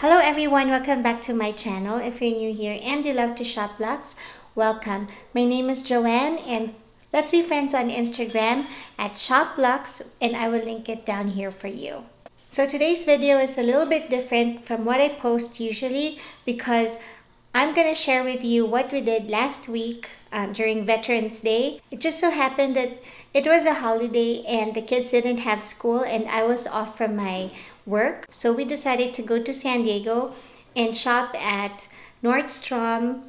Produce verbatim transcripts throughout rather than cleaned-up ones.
Hello everyone, welcome back to my channel. If you're new here and you love to shop Luxe, welcome. My name is Joanne and let's be friends on Instagram at Shop Luxe, and I will link it down here for you. So today's video is a little bit different from what I post usually because I'm gonna share with you what we did last week um, during Veterans Day. It just so happened that it was a holiday and the kids didn't have school and I was off from my work. So we decided to go to San Diego and shop at Nordstrom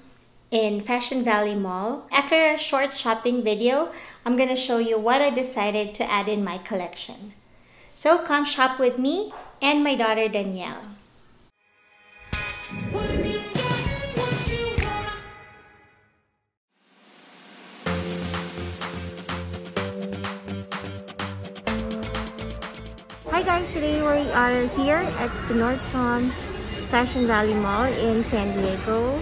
in Fashion Valley Mall. After a short shopping video, I'm gonna show you what I decided to add in my collection. So come shop with me and my daughter Danielle. Hi guys, today we are here at the Nordstrom Fashion Valley Mall in San Diego.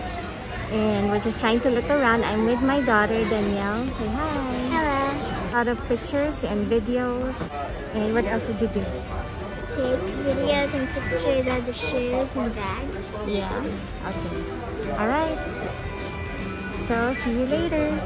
And we're just trying to look around. I'm with my daughter Danielle. Say hi. Hello. A lot of pictures and videos. And what else did you do? Take videos and pictures of the shoes and bags. Yeah. Okay. All right. So see you later.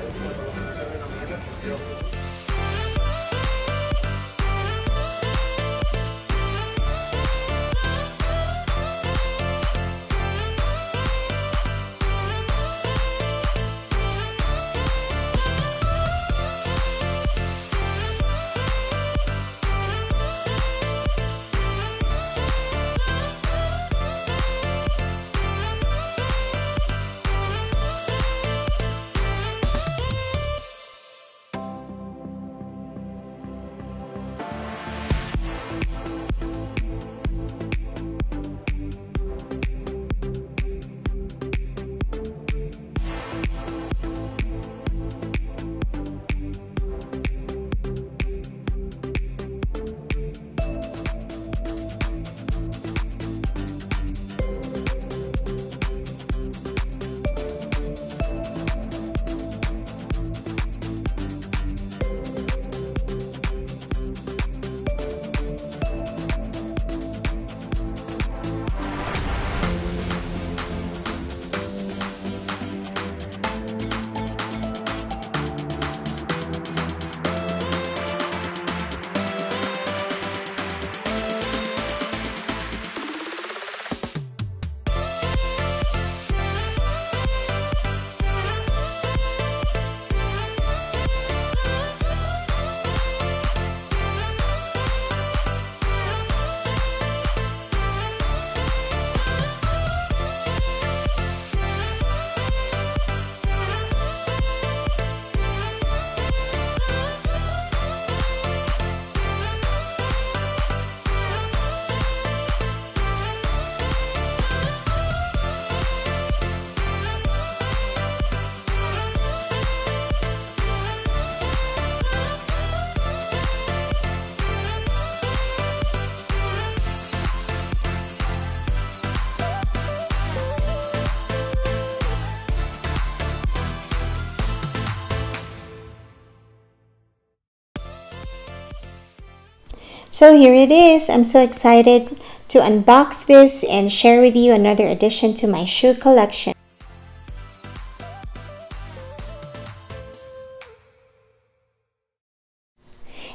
So here it is. I'm so excited to unbox this and share with you another addition to my shoe collection.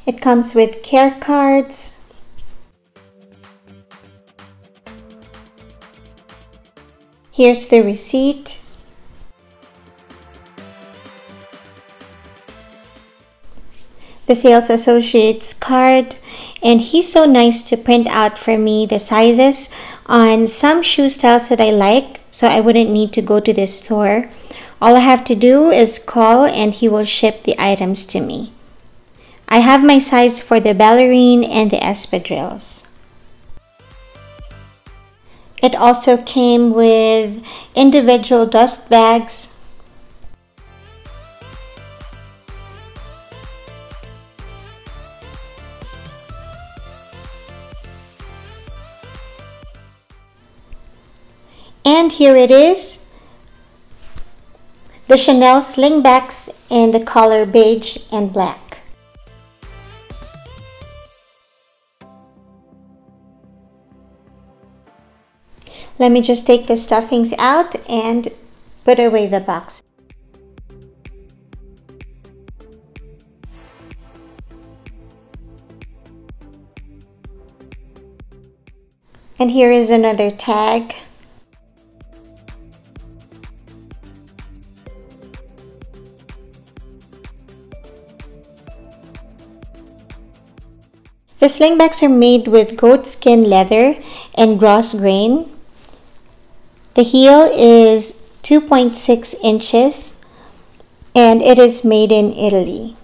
It comes with care cards, here's the receipt, the sales associate's card, and he's so nice to print out for me the sizes on some shoe styles that I like, so I wouldn't need to go to this store. All I have to do is call and he will ship the items to me. I have my size for the ballerine and the espadrilles. It also came with individual dust bags, and here it is, the Chanel slingbacks and the color beige and black. Let me just take the stuffings out and put away the box. And here is another tag. The slingbacks are made with goat skin leather and gross grain. The heel is two point six inches and it is made in Italy.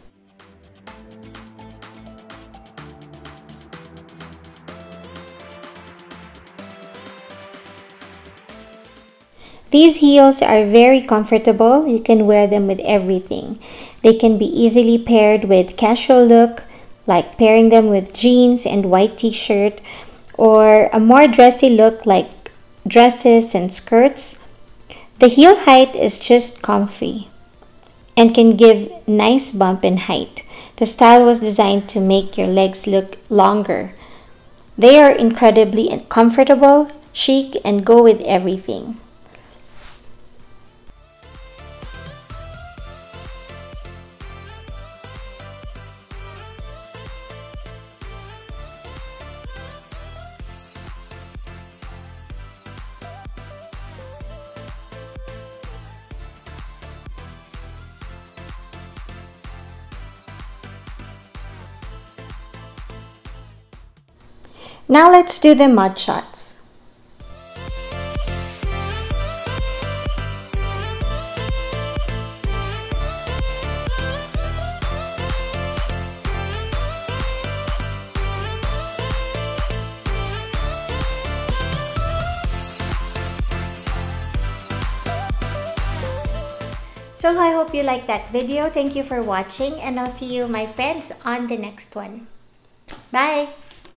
These heels are very comfortable. You can wear them with everything. They can be easily paired with casual look, like pairing them with jeans and white t-shirt, or a more dressy look like dresses and skirts. The heel height is just comfy and can give nice bump in height. The style was designed to make your legs look longer. They are incredibly comfortable, chic, and go with everything. Now let's do the mud shots. So I hope you liked that video. Thank you for watching and I'll see you my friends on the next one. Bye!